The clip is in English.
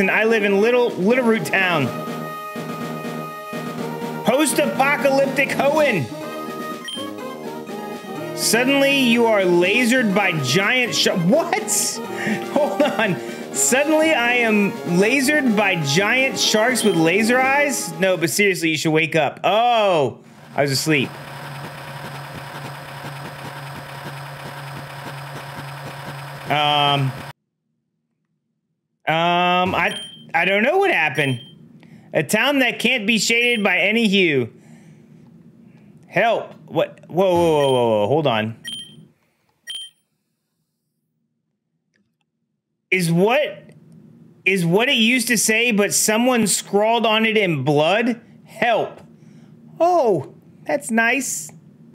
and I live in Littleroot Town. Post-apocalyptic Hoenn. Suddenly you are lasered by giant what? Hold on. Suddenly I am lasered by giant sharks with laser eyes? No, but seriously, you should wake up. Oh, I was asleep. I don't know what happened. A town that can't be shaded by any hue. Help. What? Whoa, whoa, whoa, whoa, whoa. Hold on. Is what it used to say, but someone scrawled on it in blood? Help. Oh, that's nice.